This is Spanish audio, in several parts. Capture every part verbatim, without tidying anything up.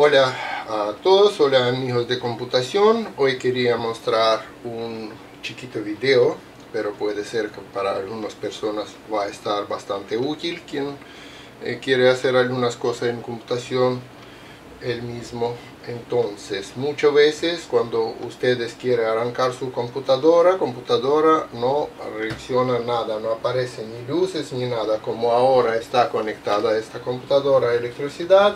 Hola a todos, hola amigos de computación. Hoy quería mostrar un chiquito video, pero puede ser que para algunas personas va a estar bastante útil. Quien eh, quiere hacer algunas cosas en computación él mismo. Entonces, muchas veces cuando ustedes quieren arrancar su computadora, computadora no reacciona nada, no aparece ni luces ni nada. Como ahora está conectada esta computadora a electricidad,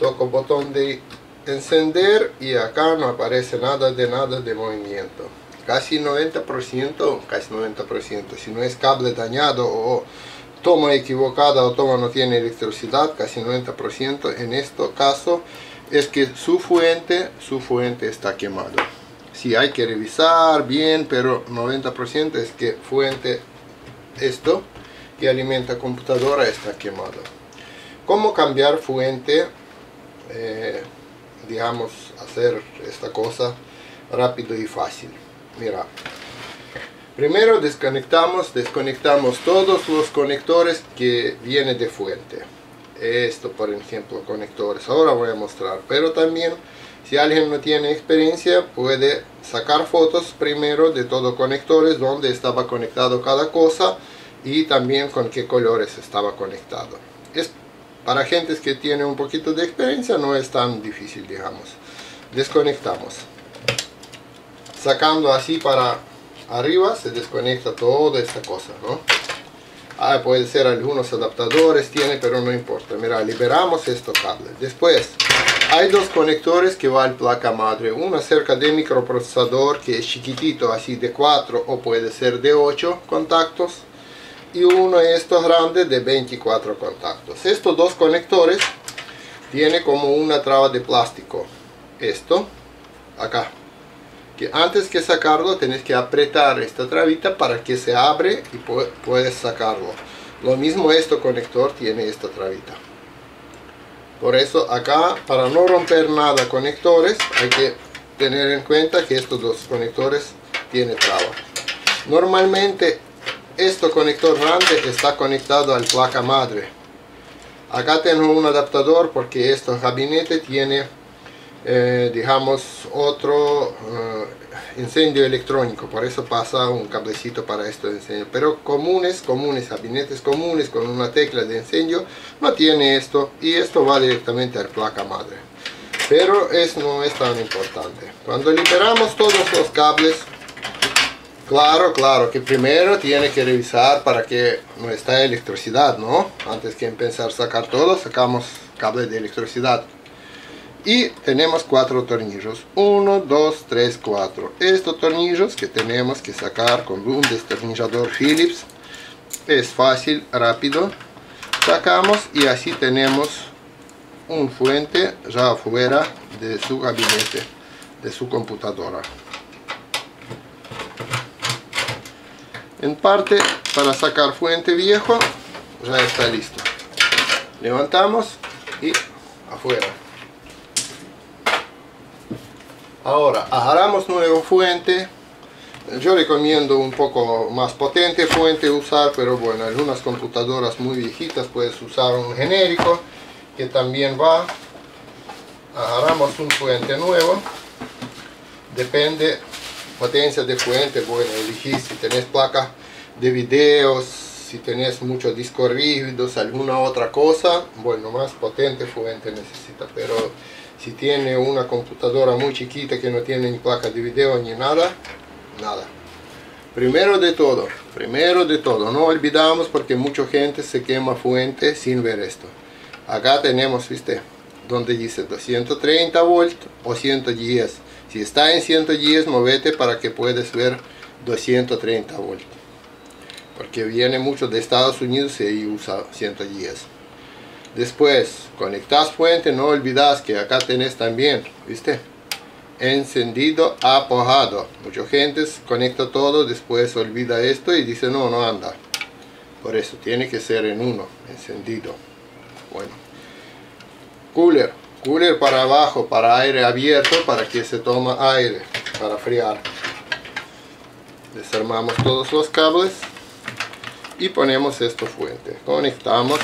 toco el botón de encender y acá no aparece nada de nada de movimiento. Casi noventa por ciento, casi noventa por ciento, si no es cable dañado o toma equivocada o toma no tiene electricidad, casi noventa por ciento en este caso es que su fuente, su fuente está quemada. Si sí, hay que revisar bien, pero noventa por ciento es que fuente, esto que alimenta computadora, está quemada. ¿Cómo cambiar fuente? Eh, digamos, hacer esta cosa rápido y fácil. Mira, primero desconectamos, desconectamos todos los conectores que vienen de fuente. Esto, por ejemplo, conectores, ahora voy a mostrar, pero también si alguien no tiene experiencia puede sacar fotos primero de todos conectores, donde estaba conectado cada cosa y también con qué colores estaba conectado. Es para gentes que tiene un poquito de experiencia, no es tan difícil, digamos. Desconectamos, sacando así para arriba se desconecta toda esta cosa, ¿no? Ah, puede ser algunos adaptadores tiene, pero no importa. Mira, liberamos estos cables. Después, hay dos conectores que van a placa madre. Una cerca del microprocesador, que es chiquitito, así de cuatro o puede ser de ocho contactos. Y uno de estos grandes de veinticuatro contactos. Estos dos conectores tienen como una traba de plástico. Esto, acá. Que antes que sacarlo tenés que apretar esta trabita para que se abre y puedes sacarlo. Lo mismo este conector tiene esta trabita. Por eso acá, para no romper nada conectores, hay que tener en cuenta que estos dos conectores tienen traba. Normalmente este conector grande está conectado al placa madre. Acá tengo un adaptador porque este gabinete tiene Eh, digamos otro eh, incendio electrónico, por eso pasa un cablecito para esto de incendio, pero comunes, comunes, gabinetes comunes con una tecla de incendio no tiene esto y esto va directamente a la placa madre, pero eso no es tan importante. Cuando liberamos todos los cables, claro, claro que primero tiene que revisar para que no está electricidad, ¿no? Antes que empezar a sacar todo, sacamos cables de electricidad. Y tenemos cuatro tornillos, uno, dos, tres, cuatro. Estos tornillos que tenemos que sacar con un destornillador Phillips. Es fácil, rápido. Sacamos y así tenemos un fuente ya afuera de su gabinete, de su computadora. En parte, para sacar fuente viejo, ya está listo. Levantamos y afuera. Ahora, agarramos nuevo fuente. Yo recomiendo un poco más potente fuente usar, pero bueno, algunas computadoras muy viejitas puedes usar un genérico que también va. Agarramos un fuente nuevo. Depende potencia de fuente. Bueno, elegís si tenés placas de videos, si tenés muchos discos rígidos, alguna otra cosa. Bueno, más potente fuente necesita, pero si tiene una computadora muy chiquita que no tiene ni placa de video ni nada, nada. Primero de todo, primero de todo, no olvidamos porque mucha gente se quema fuente sin ver esto. Acá tenemos, viste, donde dice doscientos treinta volt o ciento diez. Si está en ciento diez, movete para que puedas ver doscientos treinta volt. Porque viene mucho de Estados Unidos y usa ciento diez. Después, conectas fuente, no olvidas que acá tenés también, ¿viste? Encendido, apagado. Mucha gente conecta todo, después olvida esto y dice no, no anda. Por eso tiene que ser en uno, encendido. Bueno. Cooler, cooler para abajo, para aire abierto, para que se toma aire, para friar. Desarmamos todos los cables y ponemos esta fuente. Conectamos.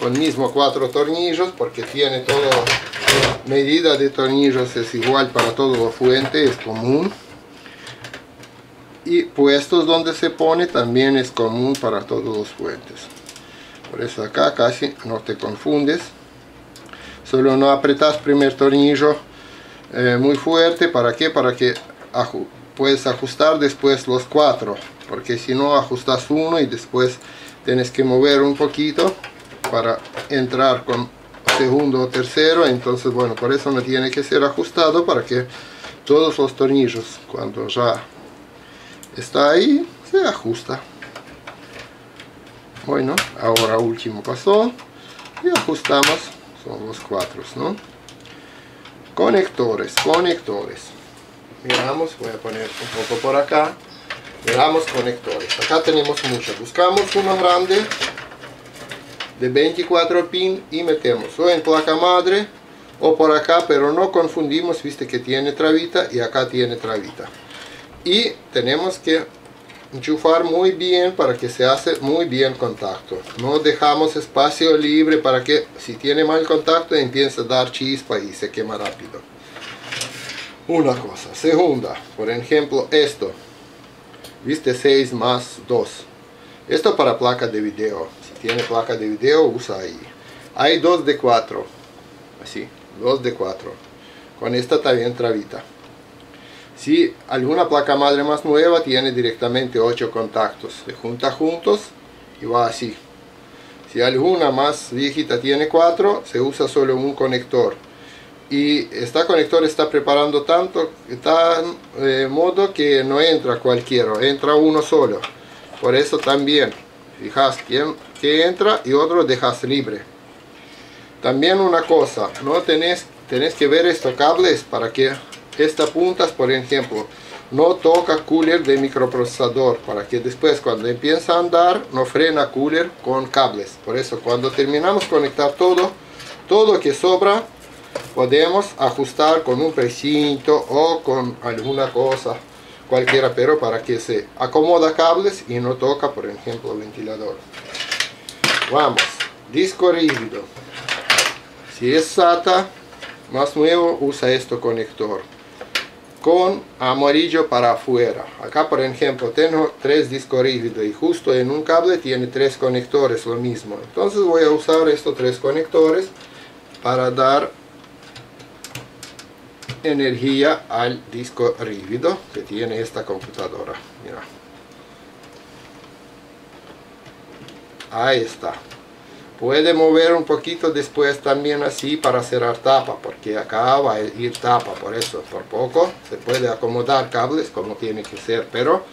con mismo cuatro tornillos, porque tiene toda medida de tornillos, es igual para todos los fuentes, es común, y puestos donde se pone también es común para todos los fuentes. Por eso acá casi no te confundes, solo no apretas primer tornillo eh, muy fuerte. ¿Para qué? Para que aju puedes ajustar después los cuatro, porque si no ajustas uno y después tienes que mover un poquito para entrar con segundo o tercero. Entonces, bueno, por eso no tiene que ser ajustado, para que todos los tornillos, cuando ya está ahí, se ajusta. Bueno, ahora último paso y ajustamos, son los cuatro, ¿no? Conectores, conectores. Miramos, voy a poner un poco por acá. Miramos conectores, acá tenemos muchos. Buscamos uno grande de veinticuatro pin y metemos o en placa madre o por acá, pero no confundimos, viste que tiene trabita y acá tiene trabita. Y tenemos que enchufar muy bien para que se hace muy bien contacto. No dejamos espacio libre para que si tiene mal contacto empiece a dar chispa y se quema rápido. Una cosa. Segunda, por ejemplo esto. Viste, seis más dos. Esto para placa de video. Si tiene placa de video, usa ahí. Hay dos de cuatro. Así, dos de cuatro. Con esta también trabita. Si alguna placa madre más nueva tiene directamente ocho contactos, se junta juntos y va así. Si alguna más viejita tiene cuatro, se usa solo un conector. Y este conector está preparando tanto, tan eh, modo que no entra cualquiera, entra uno solo. Por eso también, fijas quién que entra y otro dejas libre. También una cosa, no tenés, tenés que ver estos cables para que estas puntas, por ejemplo, no toca cooler de microprocesador, para que después cuando empieza a andar no frena cooler con cables. Por eso cuando terminamos conectar todo, todo que sobra podemos ajustar con un precinto o con alguna cosa cualquiera, pero para que se acomoda cables y no toca, por ejemplo, ventilador. Vamos, disco rígido. Si es SATA más nuevo, usa esto conector con amarillo para afuera. Acá, por ejemplo, tengo tres discos rígidos y justo en un cable tiene tres conectores, lo mismo. Entonces voy a usar estos tres conectores para dar energía al disco rígido que tiene esta computadora. Mira, ahí está. Puede mover un poquito después también así para cerrar tapa, porque acá va a ir tapa, por eso por poco se puede acomodar cables como tiene que ser, pero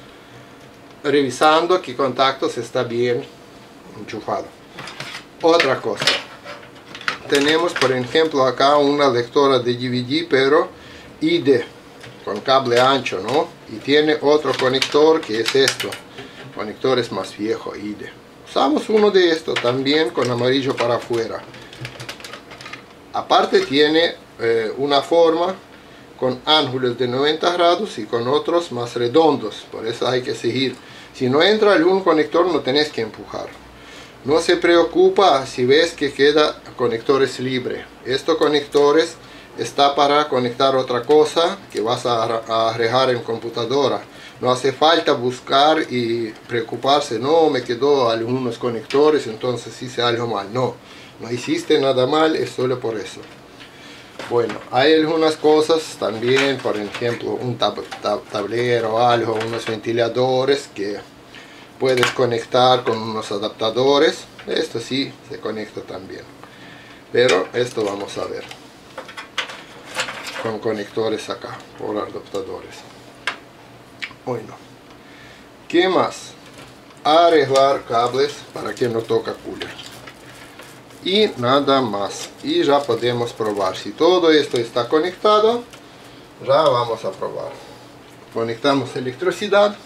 revisando que contactos está bien enchufado. Otra cosa, tenemos por ejemplo acá una lectora de D V D, pero I D con cable ancho, ¿no? Y tiene otro conector que es esto, conector es más viejo, I D. Usamos uno de estos también con amarillo para afuera. Aparte tiene eh, una forma con ángulos de noventa grados y con otros más redondos. Por eso hay que seguir. Si no entra algún conector no tenés que empujar. No se preocupa si ves que queda conectores libre. Estos conectores está para conectar otra cosa que vas a arreglar en computadora. No hace falta buscar y preocuparse, no, me quedó algunos conectores, entonces hice algo mal. No, no hiciste nada mal, es solo por eso. Bueno, hay algunas cosas también, por ejemplo, un tab tab tablero, algo, unos ventiladores que puedes conectar con unos adaptadores. Esto sí se conecta también, pero esto vamos a ver con conectores acá, por adaptadores. Bueno, ¿qué más? Arreglar cables para que no toque cooler. Y nada más. Y ya podemos probar. Si todo esto está conectado, ya vamos a probar. Conectamos electricidad.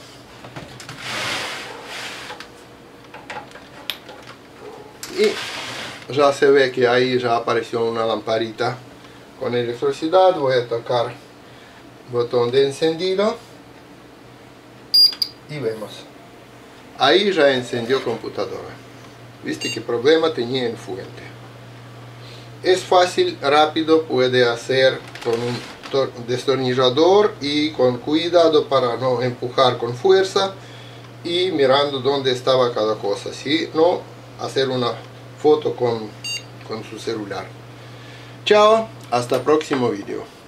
Y ya se ve que ahí ya apareció una lamparita con electricidad. Voy a tocar el botón de encendido. Y vemos, ahí ya encendió computadora. Viste que problema tenía en fuente. Es fácil, rápido, puede hacer con un destornillador y con cuidado para no empujar con fuerza y mirando dónde estaba cada cosa, si no, hacer una foto con, con su celular. Chao, hasta el próximo video.